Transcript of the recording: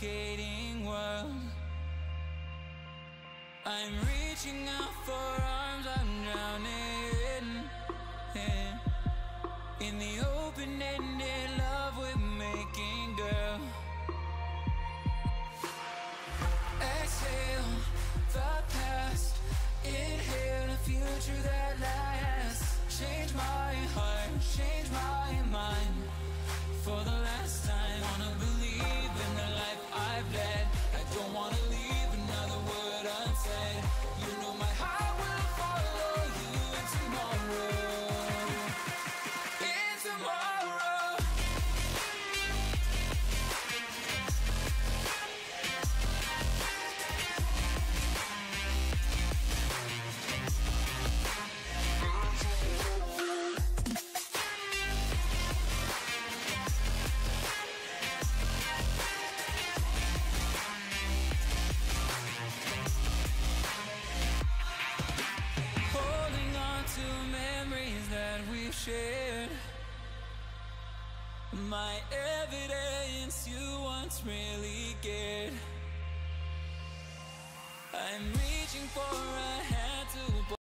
suffocating world. I'm reaching out for arms I'm drowning in. In the open-ended love we're making, girl. Exhale the past, inhale the future that lasts. Change my heart, change my mind. For the last time, I wanna believe in the life I've led. I don't wanna leave another word unsaid. You know my heart will follow you tomorrow. Shared my evidence you once really cared. I'm reaching for a hand to